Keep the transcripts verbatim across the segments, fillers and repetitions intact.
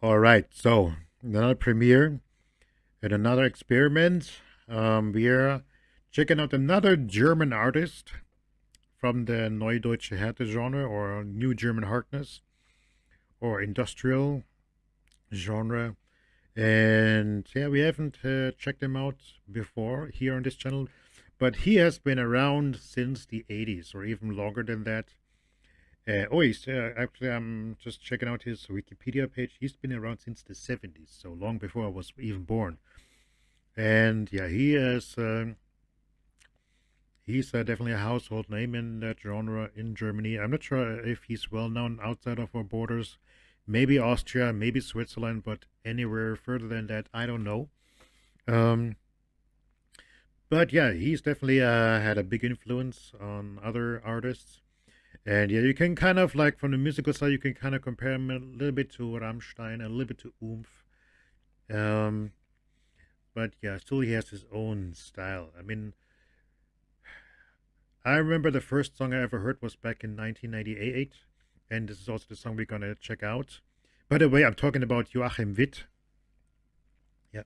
All right, so another premiere and another experiment. Um, we are checking out another German artist from the Neue Deutsche Härte genre, or New German Hardness, or industrial genre. And yeah, we haven't uh, checked him out before here on this channel, but he has been around since the eighties or even longer than that. Uh, oh, he's, uh, actually, I'm just checking out his Wikipedia page. He's been around since the seventies, so long before I was even born. And yeah, he is, uh, he's uh, definitely a household name in that genre in Germany. I'm not sure if he's well known outside of our borders. Maybe Austria, maybe Switzerland, but anywhere further than that, I don't know. Um, but yeah, he's definitely uh, had a big influence on other artists. And yeah, you can kind of, like, from the musical side, you can kind of compare him a little bit to Rammstein, a little bit to Oomph. Um, but yeah, still he has his own style. I mean, I remember the first song I ever heard was back in nineteen ninety-eight. And this is also the song we're going to check out. By the way, I'm talking about Joachim Witt. Yeah.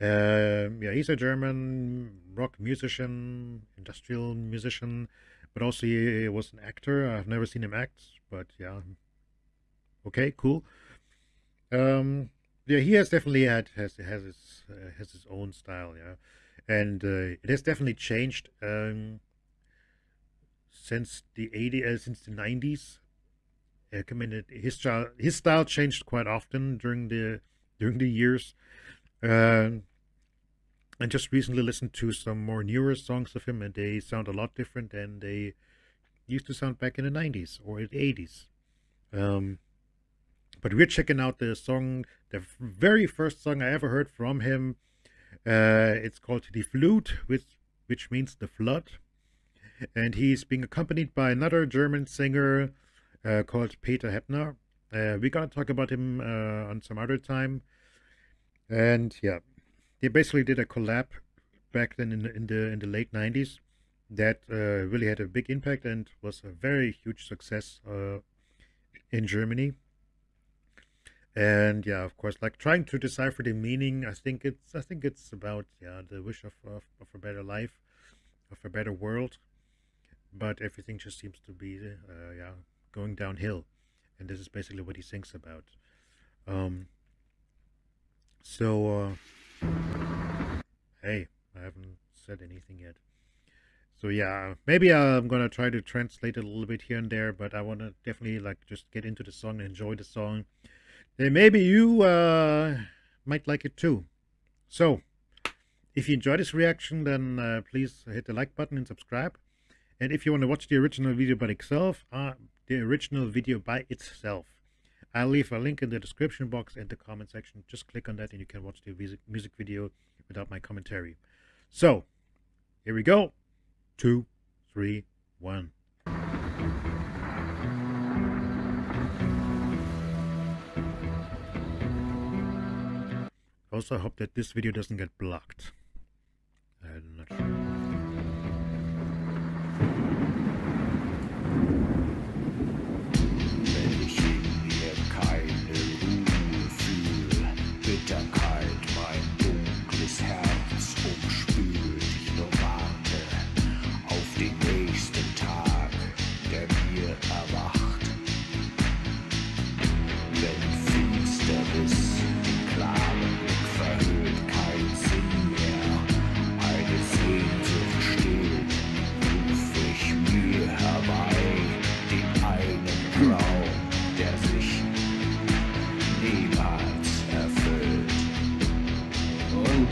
Uh, yeah, he's a German rock musician, industrial musician. But also he was an actor. I've never seen him act, but yeah, okay, cool. Um, yeah, he has definitely had has has his uh, has his own style, yeah, and uh, it has definitely changed um, since the eighties, uh, since the nineties. I mean, his style his style changed quite often during the during the years. Um, I just recently listened to some more newer songs of him, and they sound a lot different than they used to sound back in the nineties or the eighties. Um, but we're checking out the song, the very first song I ever heard from him. Uh, it's called Die Flut, which, which means the flood. And he's being accompanied by another German singer uh, called Peter Heppner. Uh, we're going to talk about him uh, on some other time. And yeah. They basically did a collab back then in the, in the, in the late nineties that uh, really had a big impact and was a very huge success uh, in Germany. And yeah, of course, like trying to decipher the meaning, I think it's I think it's about yeah the wish of, of, of a better life, of a better world. But everything just seems to be uh, yeah going downhill, and this is basically what he sings about. Um, so. Uh, Hey, I haven't said anything yet. So yeah, maybe I'm gonna try to translate it a little bit here and there, but I wanna definitely like just get into the song and enjoy the song. Then maybe you uh, might like it too. So, if you enjoy this reaction, then uh, please hit the like button and subscribe. And if you wanna watch the original video by itself, uh, the original video by itself. I'll leave a link in the description box and the comment section. Just click on that and you can watch the music, music video without my commentary. So, here we go. Two, three, one. Also, I hope that this video doesn't get blocked. I'm not sure.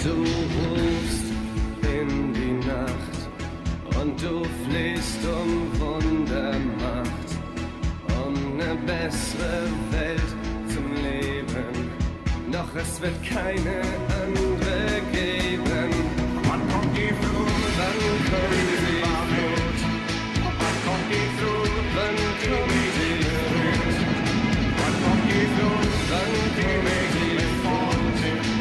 Du rufst in die Nacht und du flehst um Wundermacht, um eine bessere Welt zum Leben, doch es wird keine andere geben. Wann kommt die Flut? Wann kommt die Flut? Wann kommt die Flut? Wann kommt die Flut? Wann kommt die Flut? Wann kommt die Flut?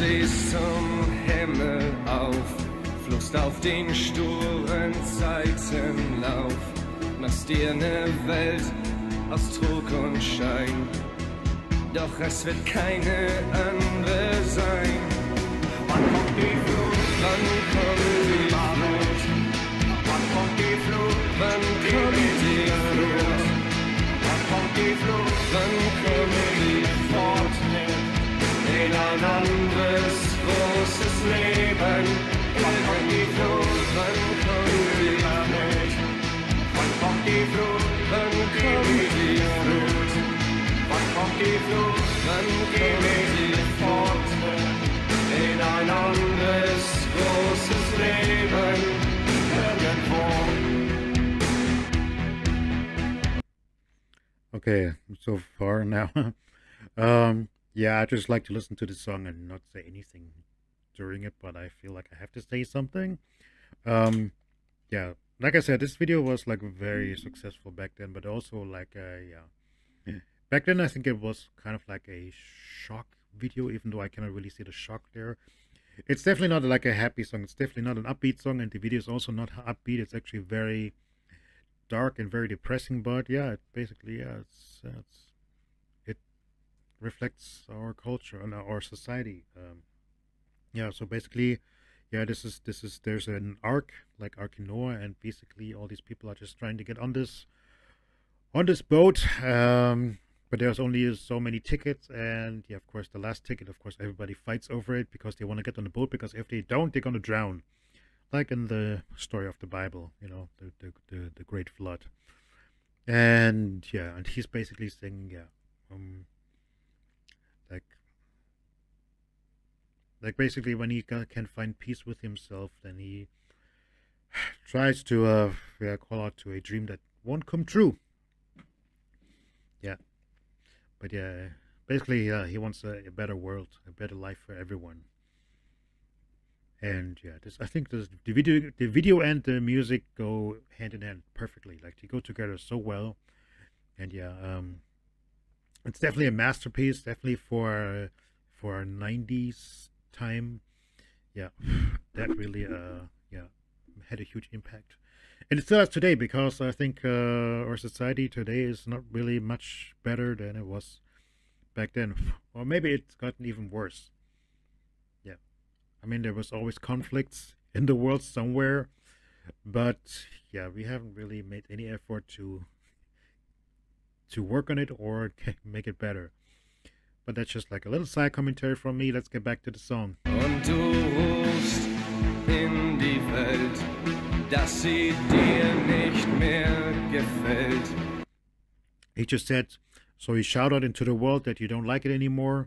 sich zum Himmel auf, flogst auf den sturen Zeitenlauf, machst dir ne Welt aus Trug und Schein, doch es wird keine andere sein. Wann kommt die Flut? Wann kommt die Flut? Wann kommt die Flut? Wann kommt die Flut? Wann kommt die Flut? Wann kommt die fort in ein anderes großes Leben? Wann kommt die Flut? Wann kommt die Flut? Wann kommt die Flut? Wann kommt die Flut? Wann kommt die Flut? Wann kommt die fort in ein anderes großes Leben irgendwo? Okay, so far now. um, yeah, I just like to listen to the song and not say anything during it, but I feel like I have to say something. Um, yeah, like I said, this video was like very successful back then, but also like, uh, yeah, back then I think it was kind of like a shock video, even though I cannot really see the shock there. It's definitely not like a happy song, it's definitely not an upbeat song, and the video is also not upbeat. It's actually very dark and very depressing, but yeah, it basically, yeah, it's, it's it reflects our culture and our society. Um yeah, so basically, yeah, this is this is there's an arc like Ark Noah, and basically all these people are just trying to get on this on this boat, um but there's only so many tickets, and yeah, of course, the last ticket, of course, everybody fights over it because they want to get on the boat, because if they don't, they're going to drown. Like in the story of the Bible, you know, the, the, the, the great flood. And yeah, and he's basically saying, yeah, um, like, like basically when he can find peace with himself, then he tries to uh, yeah, call out to a dream that won't come true. Yeah. But yeah, basically, uh, he wants a, a better world, a better life for everyone. And yeah, this, I think this, the video, the video and the music go hand in hand perfectly. Like they go together so well. And yeah, um, it's definitely a masterpiece. Definitely for for our nineties time. Yeah, that really, uh, yeah, had a huge impact. And it still has today, because I think uh, our society today is not really much better than it was back then. Or maybe it's gotten even worse. Yeah. I mean, there was always conflicts in the world somewhere. But yeah, we haven't really made any effort to to work on it or make it better. But that's just like a little side commentary from me. Let's get back to the song. Und du rufst in die Welt, dass sie dir nicht mehr gefällt. He just said, so he shouted into the world that you don't like it anymore.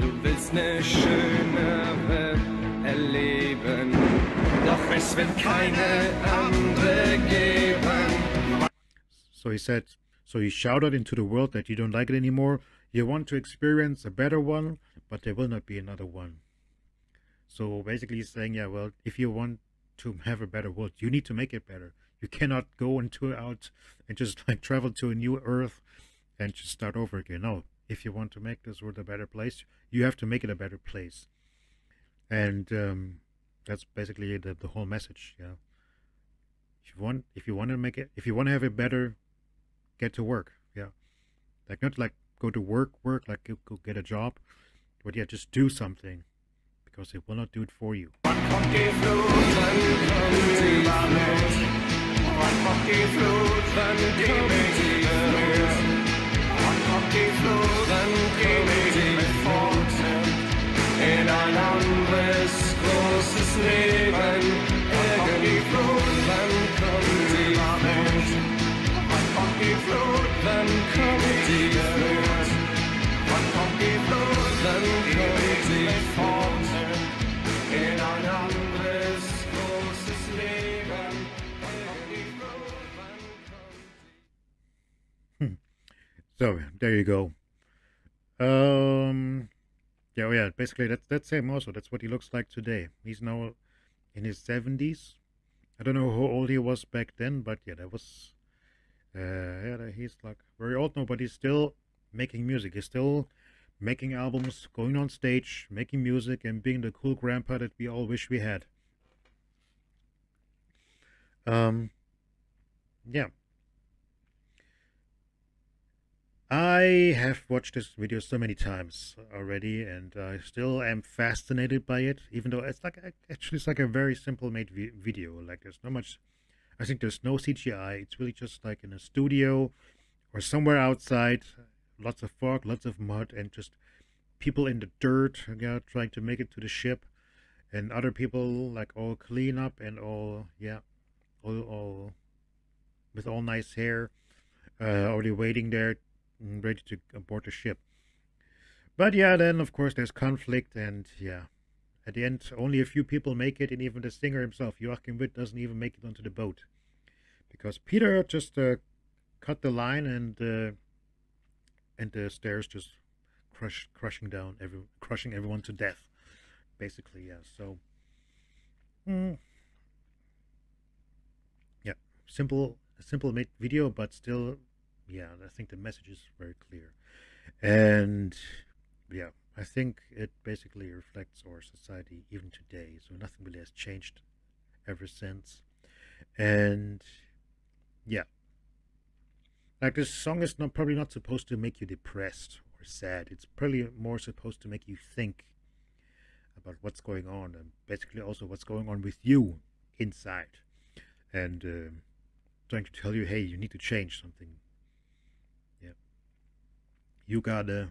Du willst ne schönere erleben, doch es wird keine andere geben. So he said, so he shouted into the world that you don't like it anymore. You want to experience a better one, but there will not be another one. So basically he's saying, yeah, well, if you want to have a better world, you need to make it better. You cannot go into out and just like travel to a new earth and just start over again. No, if you want to make this world a better place, you have to make it a better place. And um, that's basically the, the whole message. Yeah, if you want, if you want to make it, if you want to have it better, get to work. Yeah, like not like go to work, work like go, go get a job, but yeah, just do something, because it will not do it for you. So there you go. Um, yeah, yeah. Basically, that's that's him also. That's what he looks like today. He's now in his seventies. I don't know how old he was back then, but yeah, that was. Uh, yeah, he's like very old now, but he's still making music. He's still making albums, going on stage, making music, and being the cool grandpa that we all wish we had. Um, yeah. I have watched this video so many times already, and I still am fascinated by it, even though it's like, actually it's like a very simple made video. Like there's not much, I think there's no C G I. It's really just like in a studio or somewhere outside, lots of fog, lots of mud, and just people in the dirt, you know, trying to make it to the ship, and other people like all clean up and all, yeah, all, all with all nice hair, uh, already waiting there, ready to board the ship. But yeah, then of course there's conflict, and yeah, at the end only a few people make it, and even the singer himself, Joachim Witt, doesn't even make it onto the boat because Peter just uh, cut the line, and uh, and the stairs just crush crushing down every crushing everyone to death, basically. Yeah, so mm, yeah, simple simple made video, but still. Yeah, I think the message is very clear, and yeah, I think it basically reflects our society even today. So nothing really has changed ever since, and yeah, like this song is not probably not supposed to make you depressed or sad. It's probably more supposed to make you think about what's going on, and basically also what's going on with you inside, and uh, trying to tell you, hey, you need to change something. You gotta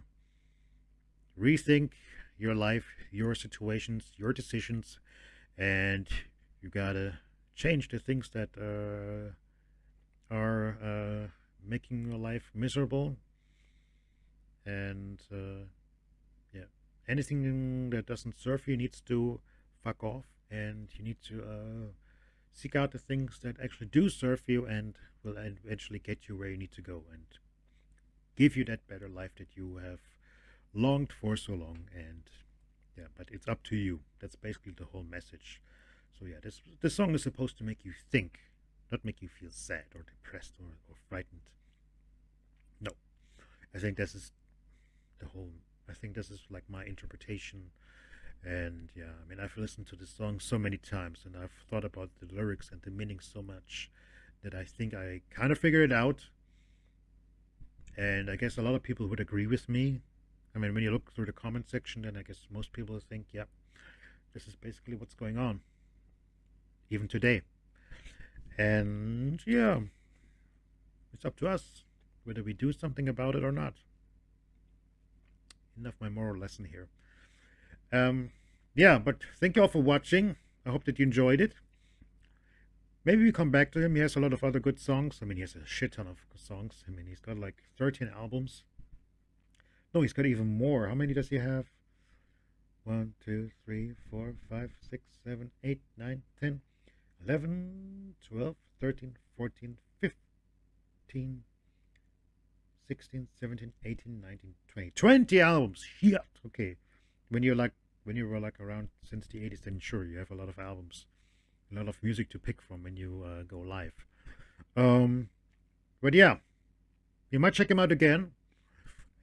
rethink your life, your situations, your decisions, and you gotta change the things that uh, are uh, making your life miserable. And uh, yeah, anything that doesn't serve you needs to fuck off, and you need to uh, seek out the things that actually do serve you and will eventually get you where you need to go and give you that better life that you have longed for so long. And yeah, but it's up to you. That's basically the whole message. So yeah, this the song is supposed to make you think, not make you feel sad or depressed or, or frightened. No, I think this is the whole, I think this is like my interpretation. And yeah, I mean, I've listened to this song so many times, and I've thought about the lyrics and the meaning so much that I think I kind of figured it out. And I guess a lot of people would agree with me. I mean, when you look through the comment section, then I guess most people think, yeah, this is basically what's going on, even today. And yeah, it's up to us whether we do something about it or not. Enough my moral lesson here. Um, yeah, but thank you all for watching. I hope that you enjoyed it. Maybe we come back to him. He has a lot of other good songs. I mean, he has a shit ton of songs. I mean, he's got like thirteen albums. No, he's got even more. How many does he have? one, two, three, four, five, six, seven, eight, nine, ten, eleven, twelve, thirteen, fourteen, fifteen, sixteen, seventeen, eighteen, nineteen, twenty. twenty albums. Yeah. Okay. When you're like, when you were like around since the eighties, then sure, you have a lot of albums. A lot of music to pick from when you uh, go live. Um, but yeah, you might check him out again.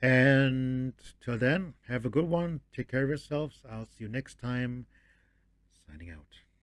And till then, have a good one. Take care of yourselves. I'll see you next time. Signing out.